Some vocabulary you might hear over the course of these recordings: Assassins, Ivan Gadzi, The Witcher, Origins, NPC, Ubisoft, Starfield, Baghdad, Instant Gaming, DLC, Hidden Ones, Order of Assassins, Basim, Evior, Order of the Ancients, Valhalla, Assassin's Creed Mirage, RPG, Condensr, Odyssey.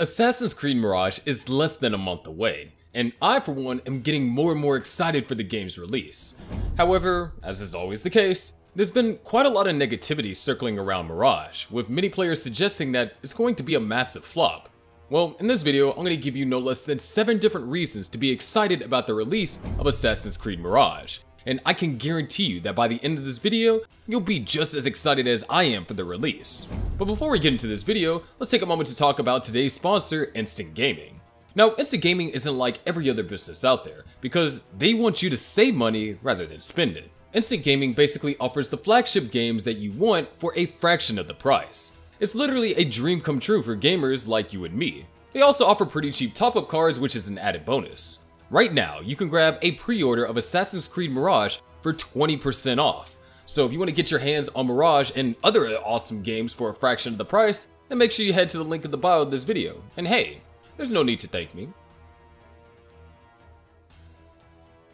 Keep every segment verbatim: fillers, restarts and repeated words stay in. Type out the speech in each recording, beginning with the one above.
Assassin's Creed Mirage is less than a month away, and I for one am getting more and more excited for the game's release. However, as is always the case, there's been quite a lot of negativity circling around Mirage, with many players suggesting that it's going to be a massive flop. Well, in this video, I'm going to give you no less than seven different reasons to be excited about the release of Assassin's Creed Mirage, and I can guarantee you that by the end of this video, you'll be just as excited as I am for the release. But before we get into this video, let's take a moment to talk about today's sponsor, Instant Gaming. Now, Instant Gaming isn't like every other business out there, because they want you to save money rather than spend it. Instant Gaming basically offers the flagship games that you want for a fraction of the price. It's literally a dream come true for gamers like you and me. They also offer pretty cheap top-up cards, which is an added bonus. Right now, you can grab a pre-order of Assassin's Creed Mirage for twenty percent off. So if you want to get your hands on Mirage and other awesome games for a fraction of the price, then make sure you head to the link in the bio of this video. And hey, there's no need to thank me.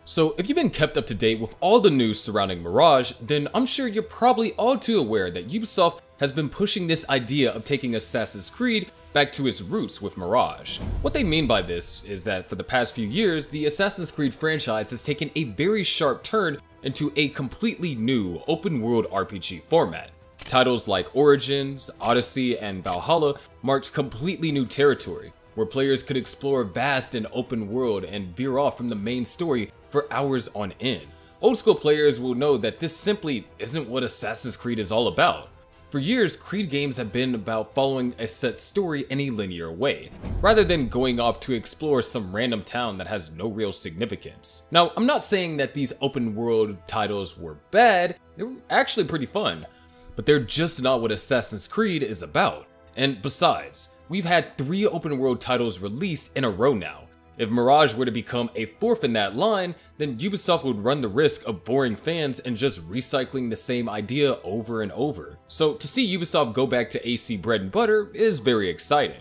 So if you've been kept up to date with all the news surrounding Mirage, then I'm sure you're probably all too aware that Ubisoft has been pushing this idea of taking Assassin's Creed back to its roots with Mirage. What they mean by this is that for the past few years, the Assassin's Creed franchise has taken a very sharp turn into a completely new open-world R P G format. Titles like Origins, Odyssey, and Valhalla marked completely new territory, where players could explore a vast and open world and veer off from the main story for hours on end. Old school players will know that this simply isn't what Assassin's Creed is all about. For years, Creed games have been about following a set story in a linear way, rather than going off to explore some random town that has no real significance. Now, I'm not saying that these open world titles were bad, they were actually pretty fun, but they're just not what Assassin's Creed is about. And besides, we've had three open world titles released in a row now. If Mirage were to become a fourth in that line, then Ubisoft would run the risk of boring fans and just recycling the same idea over and over. So to see Ubisoft go back to A C bread and butter is very exciting.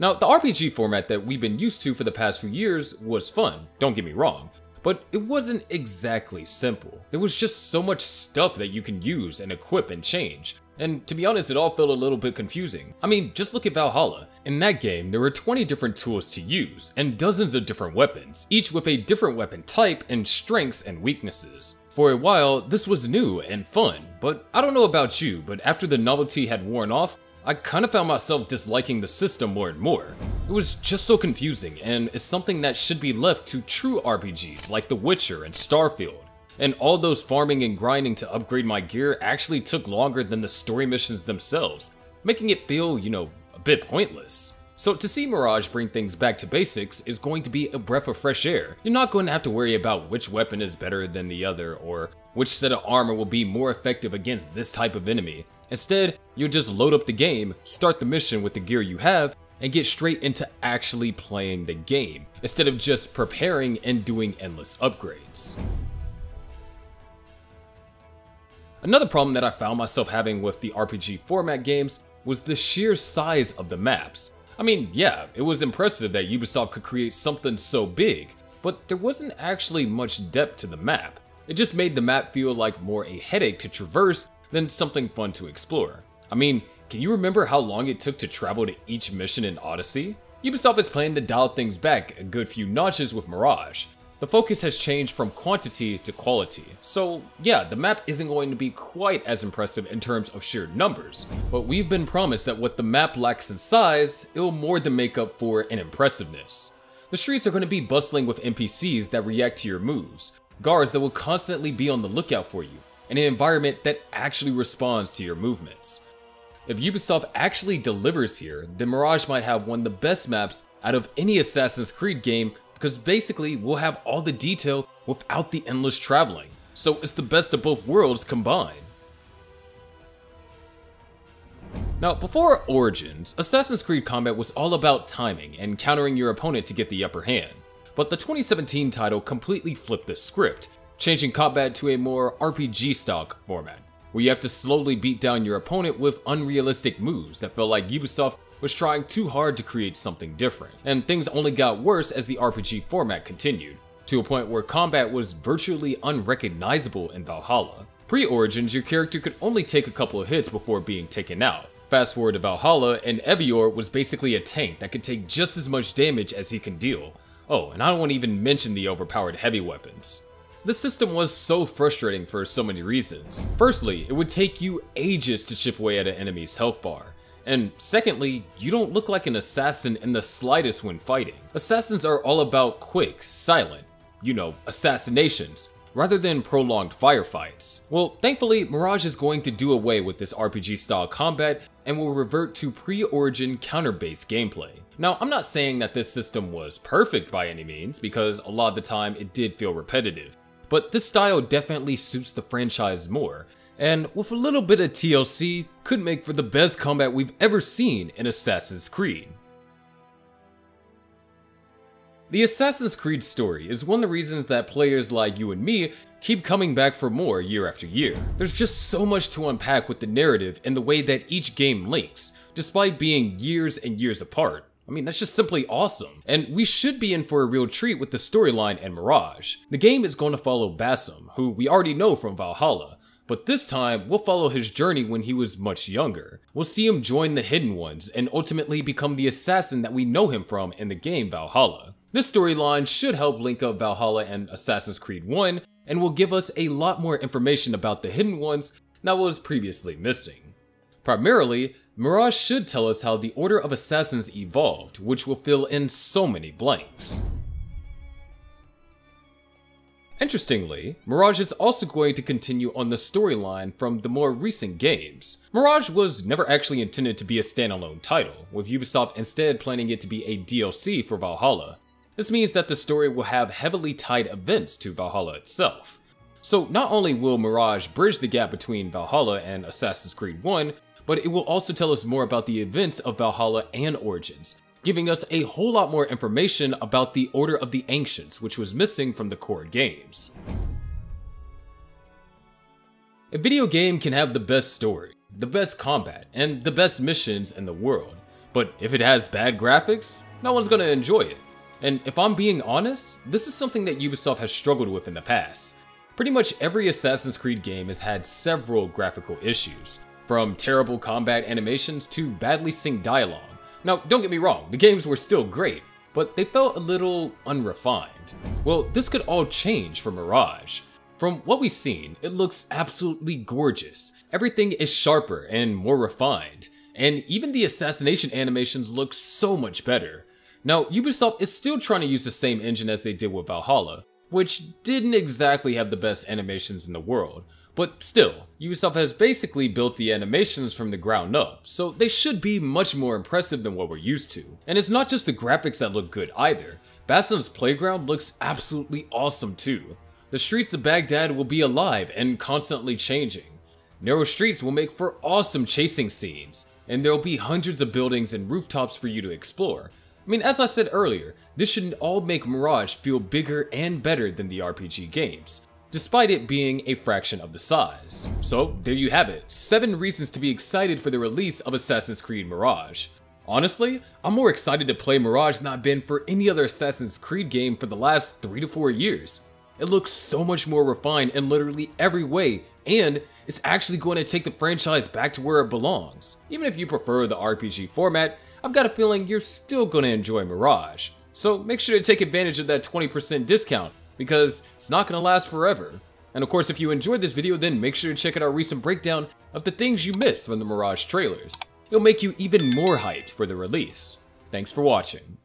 Now, the R P G format that we've been used to for the past few years was fun, don't get me wrong, but it wasn't exactly simple. There was just so much stuff that you can use and equip and change. And to be honest, it all felt a little bit confusing. I mean, just look at Valhalla. In that game, there were twenty different tools to use, and dozens of different weapons, each with a different weapon type and strengths and weaknesses. For a while, this was new and fun, but I don't know about you, but after the novelty had worn off, I kind of found myself disliking the system more and more. It was just so confusing, and is something that should be left to true R P Gs like The Witcher and Starfield. And all those farming and grinding to upgrade my gear actually took longer than the story missions themselves, making it feel, you know, a bit pointless. So to see Mirage bring things back to basics is going to be a breath of fresh air. You're not going to have to worry about which weapon is better than the other, or which set of armor will be more effective against this type of enemy. Instead, you'll just load up the game, start the mission with the gear you have, and get straight into actually playing the game, instead of just preparing and doing endless upgrades. Another problem that I found myself having with the R P G format games was the sheer size of the maps. I mean, yeah, it was impressive that Ubisoft could create something so big, but there wasn't actually much depth to the map. It just made the map feel like more a headache to traverse than something fun to explore. I mean, can you remember how long it took to travel to each mission in Odyssey? Ubisoft is planning to dial things back a good few notches with Mirage. The focus has changed from quantity to quality, so yeah, the map isn't going to be quite as impressive in terms of sheer numbers, but we've been promised that what the map lacks in size, it will more than make up for in impressiveness. The streets are going to be bustling with N P Cs that react to your moves, guards that will constantly be on the lookout for you, and an environment that actually responds to your movements. If Ubisoft actually delivers here, then Mirage might have one of the best maps out of any Assassin's Creed game, because basically we'll have all the detail without the endless traveling, so it's the best of both worlds combined. Now, before Origins, Assassin's Creed combat was all about timing and countering your opponent to get the upper hand, but the twenty seventeen title completely flipped the script, changing combat to a more R P G style format, where you have to slowly beat down your opponent with unrealistic moves that felt like Ubisoft was trying too hard to create something different, and things only got worse as the R P G format continued, to a point where combat was virtually unrecognizable in Valhalla. Pre-Origins, your character could only take a couple of hits before being taken out, Fast forward to Valhalla, and Evior was basically a tank that could take just as much damage as he can deal. Oh, and I don't want to even mention the overpowered heavy weapons. This system was so frustrating for so many reasons. Firstly, it would take you ages to chip away at an enemy's health bar. And secondly, you don't look like an assassin in the slightest when fighting. Assassins are all about quick, silent, you know, assassinations, rather than prolonged firefights. Well, thankfully, Mirage is going to do away with this R P G-style combat and will revert to pre-Origin counter-based gameplay. Now, I'm not saying that this system was perfect by any means, because a lot of the time it did feel repetitive, but this style definitely suits the franchise more, and with a little bit of T L C, could make for the best combat we've ever seen in Assassin's Creed. The Assassin's Creed story is one of the reasons that players like you and me keep coming back for more year after year. There's just so much to unpack with the narrative and the way that each game links, despite being years and years apart. I mean, that's just simply awesome. And we should be in for a real treat with the storyline and Mirage. The game is going to follow Basim, who we already know from Valhalla, but this time we'll follow his journey when he was much younger. We'll see him join the Hidden Ones and ultimately become the assassin that we know him from in the game Valhalla. This storyline should help link up Valhalla and Assassin's Creed one, and will give us a lot more information about the Hidden Ones that was previously missing. Primarily, Mirage should tell us how the Order of Assassins evolved, which will fill in so many blanks. Interestingly, Mirage is also going to continue on the storyline from the more recent games. Mirage was never actually intended to be a standalone title, with Ubisoft instead planning it to be a D L C for Valhalla. This means that the story will have heavily tied events to Valhalla itself. So not only will Mirage bridge the gap between Valhalla and Assassin's Creed one, but it will also tell us more about the events of Valhalla and Origins, giving us a whole lot more information about the Order of the Ancients, which was missing from the core games. A video game can have the best story, the best combat, and the best missions in the world, but if it has bad graphics, no one's gonna enjoy it. And if I'm being honest, this is something that Ubisoft has struggled with in the past. Pretty much every Assassin's Creed game has had several graphical issues, from terrible combat animations to badly synced dialogue. Now, don't get me wrong, the games were still great, but they felt a little unrefined. Well, this could all change for Mirage. From what we've seen, it looks absolutely gorgeous. Everything is sharper and more refined, and even the assassination animations look so much better. Now, Ubisoft is still trying to use the same engine as they did with Valhalla, which didn't exactly have the best animations in the world, but still, Ubisoft has basically built the animations from the ground up, so they should be much more impressive than what we're used to. And it's not just the graphics that look good either. Basim's playground looks absolutely awesome too. The streets of Baghdad will be alive and constantly changing. Narrow streets will make for awesome chasing scenes, and there'll be hundreds of buildings and rooftops for you to explore. I mean, as I said earlier, this should all make Mirage feel bigger and better than the R P G games, despite it being a fraction of the size. So there you have it, seven reasons to be excited for the release of Assassin's Creed Mirage. Honestly, I'm more excited to play Mirage than I've been for any other Assassin's Creed game for the last three to four years. It looks so much more refined in literally every way, and it's actually going to take the franchise back to where it belongs. Even if you prefer the R P G format, I've got a feeling you're still going to enjoy Mirage, so make sure to take advantage of that twenty percent discount, because it's not going to last forever. And of course, if you enjoyed this video, then make sure to check out our recent breakdown of the things you missed from the Mirage trailers. It'll make you even more hyped for the release. Thanks for watching.